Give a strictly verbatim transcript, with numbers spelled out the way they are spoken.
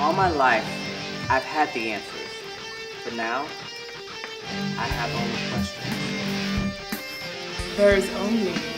All my life, I've had the answers, but now, I have only questions. There's only